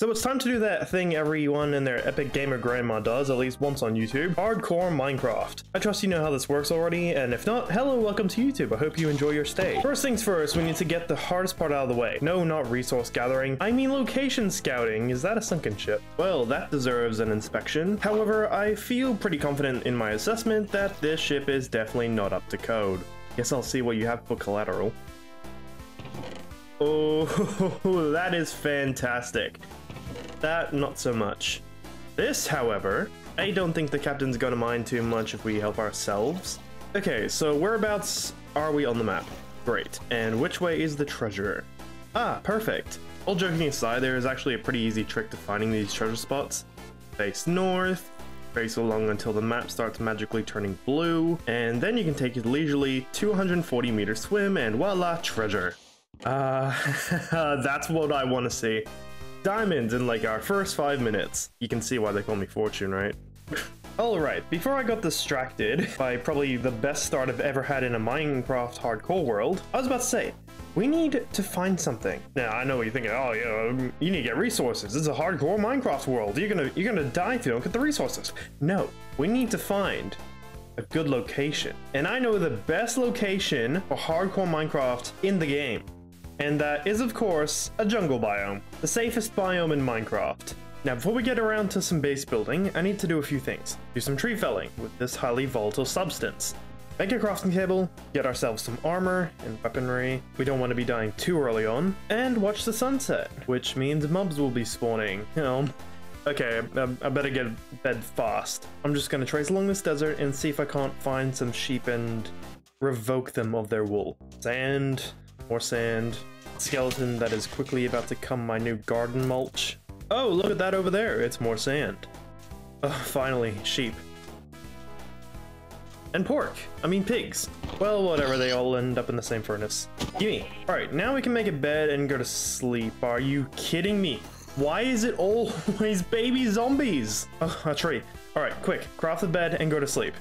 So it's time to do that thing everyone and their epic gamer grandma does at least once on YouTube, Hardcore Minecraft. I trust you know how this works already, and if not, hello, welcome to YouTube. I hope you enjoy your stay. First things first, we need to get the hardest part out of the way. No, not resource gathering. I mean location scouting. Is that a sunken ship? Well, that deserves an inspection. However, I feel pretty confident in my assessment that this ship is definitely not up to code. Guess I'll see what you have for collateral. Oh, that is fantastic. That, not so much. This, however, I don't think the captain's gonna mind too much if we help ourselves. Okay, so whereabouts are we on the map? Great. And which way is the treasure? Ah, perfect. All joking aside, there is actually a pretty easy trick to finding these treasure spots. Face north, face along until the map starts magically turning blue, and then you can take your leisurely 240-meter swim and voila, treasure. That's what I want to see. Diamonds in like our first 5 minutes. You can see why they call me Fortune, right? All right, before I got distracted by probably the best start I've ever had in a Minecraft hardcore world, I was about to say, we need to find something. Now, I know what you're thinking, oh, you need to get resources. This is a hardcore Minecraft world. You're gonna die if you don't get the resources. No, we need to find a good location. And I know the best location for hardcore Minecraft in the game. And that is, of course, a jungle biome, the safest biome in Minecraft. Now, before we get around to some base building, I need to do a few things. Do some tree felling with this highly volatile substance. Make a crafting table, get ourselves some armor and weaponry. We don't want to be dying too early on. And watch the sunset, which means mobs will be spawning. Okay, I better get to bed fast. I'm just going to trace along this desert and see if I can't find some sheep and revoke them of their wool. Sand. More sand. Skeleton that is quickly about to become my new garden mulch. Oh, look at that over there. It's more sand. Oh, finally, sheep. And pork. I mean pigs. Well, whatever, they all end up in the same furnace. Gimme. Alright, now we can make a bed and go to sleep. Are you kidding me? Why is it always baby zombies? Oh, a tree. Alright, quick. Craft the bed and go to sleep.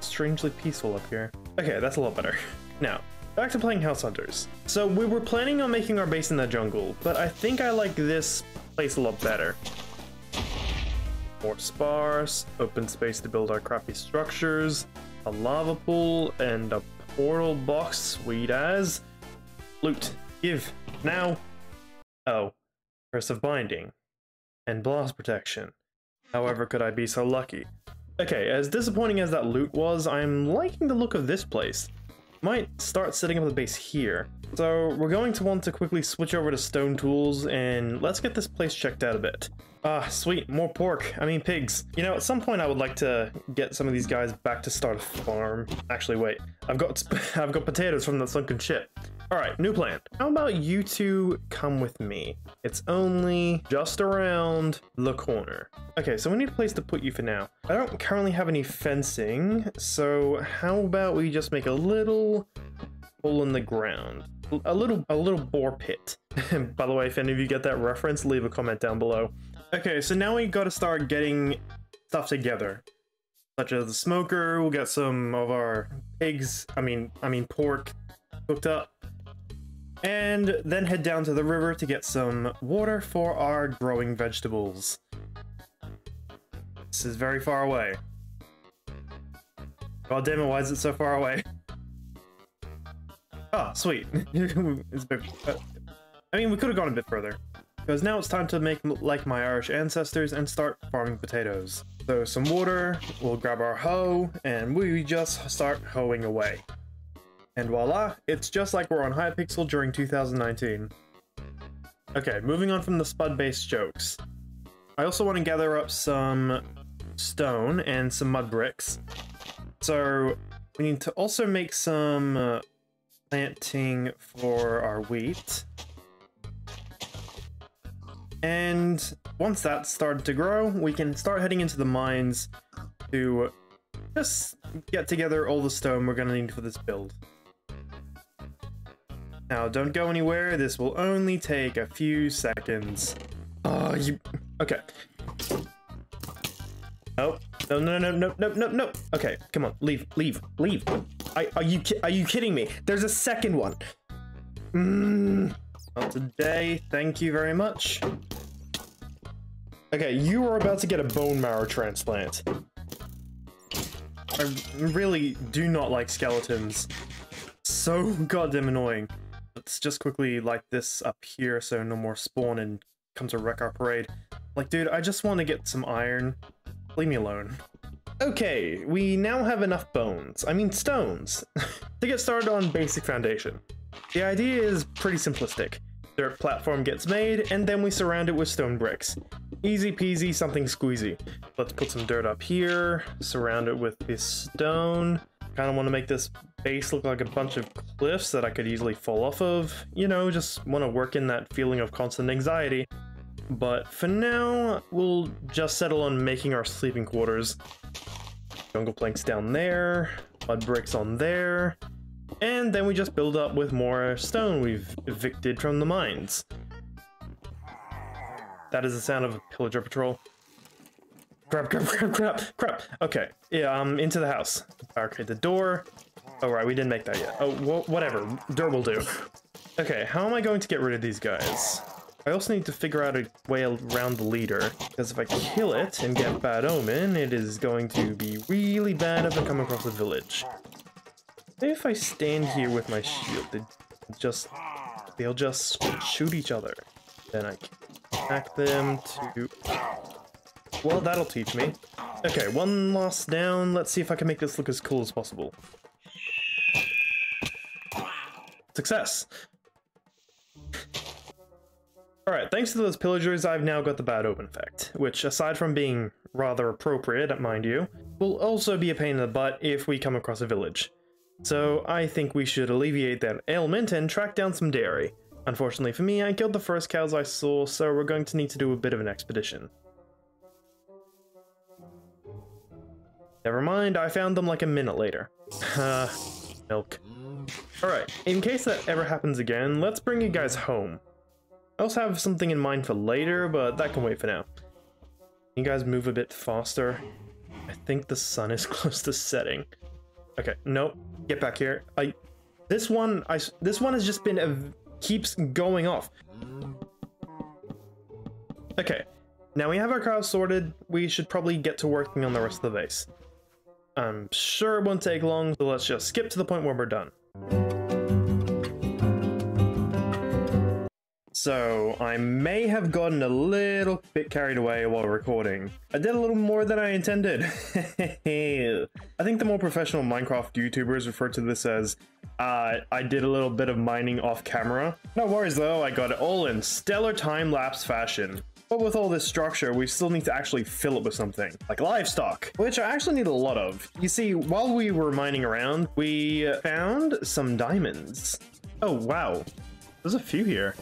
Strangely peaceful up here. Okay, that's a lot better. Now, back to playing House Hunters. So we were planning on making our base in the jungle, but I think I like this place a lot better. More sparse, open space to build our crappy structures, a lava pool, and a portal box, sweet as. Loot, give, now. Oh, Curse of Binding, and Blast Protection. However could I be so lucky? Okay, as disappointing as that loot was, I'm liking the look of this place. Might start setting up the base here. So we're going to want to quickly switch over to stone tools and let's get this place checked out a bit. Ah, sweet, more pork. I mean pigs. You know, at some point I would like to get some of these guys back to start a farm. Actually, wait, I've got potatoes from the sunken ship. All right, new plan. How about you two come with me? It's only just around the corner. Okay, so we need a place to put you for now. I don't currently have any fencing, so how about we just make a little hole in the ground? A little boar pit. By the way, if any of you get that reference, leave a comment down below. Okay, so now we gotta start getting stuff together. Such as the smoker, we'll get some of our pigs, I mean pork cooked up. And then head down to the river to get some water for our growing vegetables. This is very far away. God damn it, why is it so far away? Oh, sweet. It's a bit, I mean, we could have gone a bit further. Because now it's time to make like my Irish ancestors and start farming potatoes. So some water, we'll grab our hoe, and we just start hoeing away. And voila, it's just like we're on Hypixel during 2019. Okay, moving on from the spud-based jokes. I also want to gather up some stone and some mud bricks. So we need to also make some planting for our wheat. And once that's started to grow, we can start heading into the mines to just get together all the stone we're going to need for this build. Now, don't go anywhere. This will only take a few seconds. Oh, you... Okay. Oh, no, no, no, no, no, no, no. Okay, come on. Leave, leave, leave. Are you kidding me? There's a second one. Not today. Thank you very much. Okay, you are about to get a bone marrow transplant. I really do not like skeletons. So goddamn annoying. Let's just quickly light this up here so no more spawn and come to wreck our parade. Like, dude, I just want to get some iron. Leave me alone. Okay, we now have enough bones, I mean stones, to get started on basic foundation. The idea is pretty simplistic. Dirt platform gets made, and then we surround it with stone bricks. Easy peasy, something squeezy. Let's put some dirt up here, surround it with this stone. Kind of want to make this base look like a bunch of cliffs that I could easily fall off of. You know, just want to work in that feeling of constant anxiety. But for now, we'll just settle on making our sleeping quarters. Jungle planks down there, mud bricks on there, and then we just build up with more stone we've evicted from the mines. That is the sound of a pillager patrol. Crap, crap, crap, crap, crap. Okay, yeah, into the house. Barricade the door. Oh, right, we didn't make that yet. Oh, whatever. Door will do. Okay, how am I going to get rid of these guys? I also need to figure out a way around the leader, because if I kill it and get Bad Omen, it is going to be really bad if I come across a village. Maybe if I stand here with my shield, they'll just shoot each other. Then I can attack them to... Well, that'll teach me. Okay, one loss down. Let's see if I can make this look as cool as possible. Success! Alright, thanks to those pillagers, I've now got the Bad Omen effect, which, aside from being rather appropriate, mind you, will also be a pain in the butt if we come across a village. So I think we should alleviate that ailment and track down some dairy. Unfortunately for me, I killed the first cows I saw, so we're going to need to do a bit of an expedition. Never mind, I found them like a minute later. Milk. Alright, in case that ever happens again, let's bring you guys home. I also have something in mind for later, but that can wait for now. Can you guys move a bit faster? I think the sun is close to setting. Okay, nope. Get back here. This one has just been keeps going off. Okay, now we have our cows sorted. We should probably get to working on the rest of the base. I'm sure it won't take long, so let's just skip to the point where we're done. So, I may have gotten a little bit carried away while recording. I did a little more than I intended. I think the more professional Minecraft YouTubers refer to this as, I did a little bit of mining off camera. No worries though, I got it all in stellar time-lapse fashion. But with all this structure, we still need to actually fill it with something, like livestock, which I actually need a lot of. You see, while we were mining around, we found some diamonds. Oh wow, there's a few here.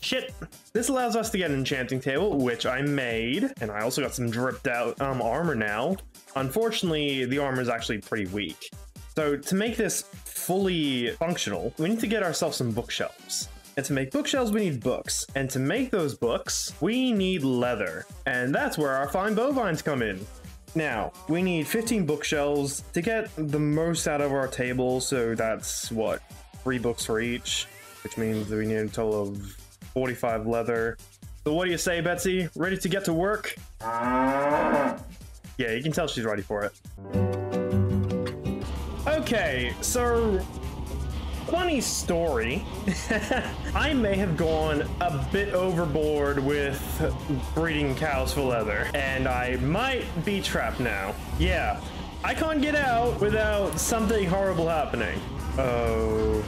Shit. This allows us to get an enchanting table, which I made, and I also got some dripped out armor now. Unfortunately, the armor is actually pretty weak. So to make this fully functional, we need to get ourselves some bookshelves. And to make bookshelves, we need books. And to make those books, we need leather. And that's where our fine bovines come in. Now, we need 15 bookshelves to get the most out of our table. So that's what, 3 books for each, which means that we need a total of 45 leather. So what do you say, Betsy? Ready to get to work? Yeah, you can tell she's ready for it. Okay, so funny story. I may have gone a bit overboard with breeding cows for leather, and I might be trapped now. Yeah, I can't get out without something horrible happening. Oh.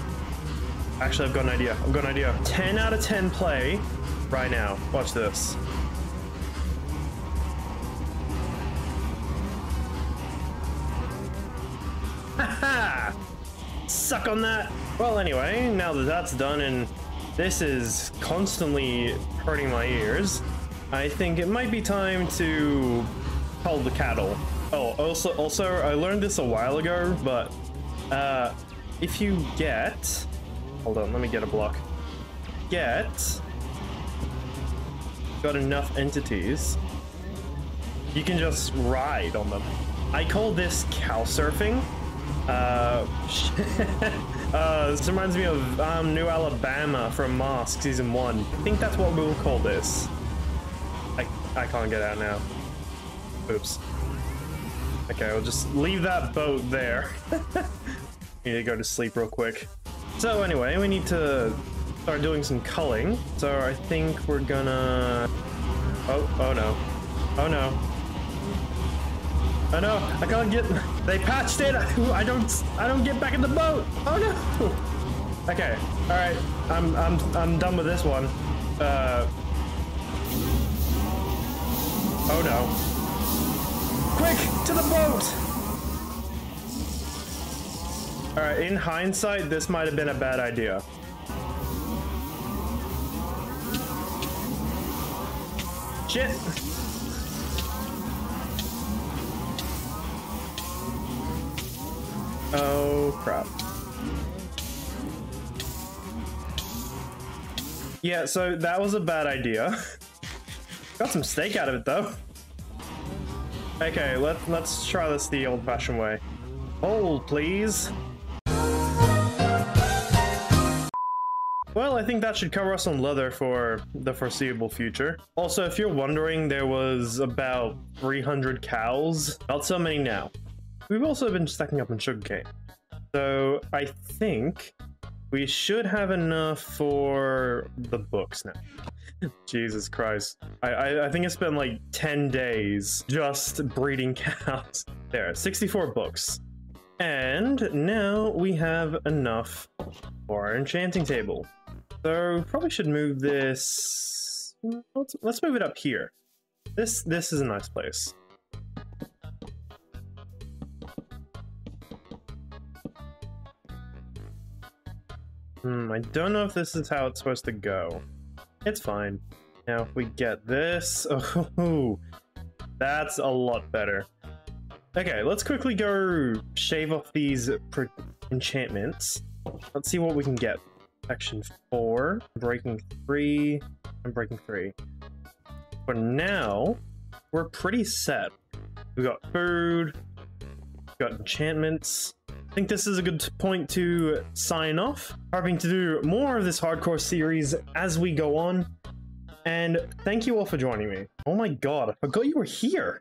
Actually, I've got an idea. 10 out of 10 play right now. Watch this. Haha! Suck on that. Well, anyway, now that that's done and this is constantly hurting my ears, I think it might be time to cull the cattle. Oh, also, I learned this a while ago, but if you get... Hold on, let me get a block. Got enough entities. You can just ride on them. I call this cow surfing. This reminds me of New Alabama from Mask Season 1. I think that's what we'll call this. I can't get out now. Oops. Okay, we'll just leave that boat there. Need to go to sleep real quick. So anyway, we need to start doing some culling. So I think we're gonna... Oh, oh no. Oh no. Oh no, I can't get... They patched it! I don't get back in the boat! Oh no! Okay, alright. I'm done with this one. Oh no. Quick! To the boat! Alright, in hindsight, this might have been a bad idea. Shit! Oh, crap. Yeah, so that was a bad idea. Got some steak out of it though. Okay, let's try this the old-fashioned way. Hold, please. Well, I think that should cover us on leather for the foreseeable future. Also, if you're wondering, there was about 300 cows. Not so many now. We've also been stacking up on sugarcane. So I think we should have enough for the books now. Jesus Christ. I think it's been like 10 days just breeding cows. There, 64 books. And now we have enough for our enchanting table. So we probably should move this... Let's move it up here. This is a nice place. I don't know if this is how it's supposed to go. It's fine. Now if we get this, oh, that's a lot better. Okay, let's quickly go shave off these enchantments. Let's see what we can get. Section 4, breaking 3, and breaking 3. For now, we're pretty set. We've got food, we've got enchantments. I think this is a good point to sign off. Hoping to do more of this hardcore series as we go on. And thank you all for joining me. Oh my god, I forgot you were here.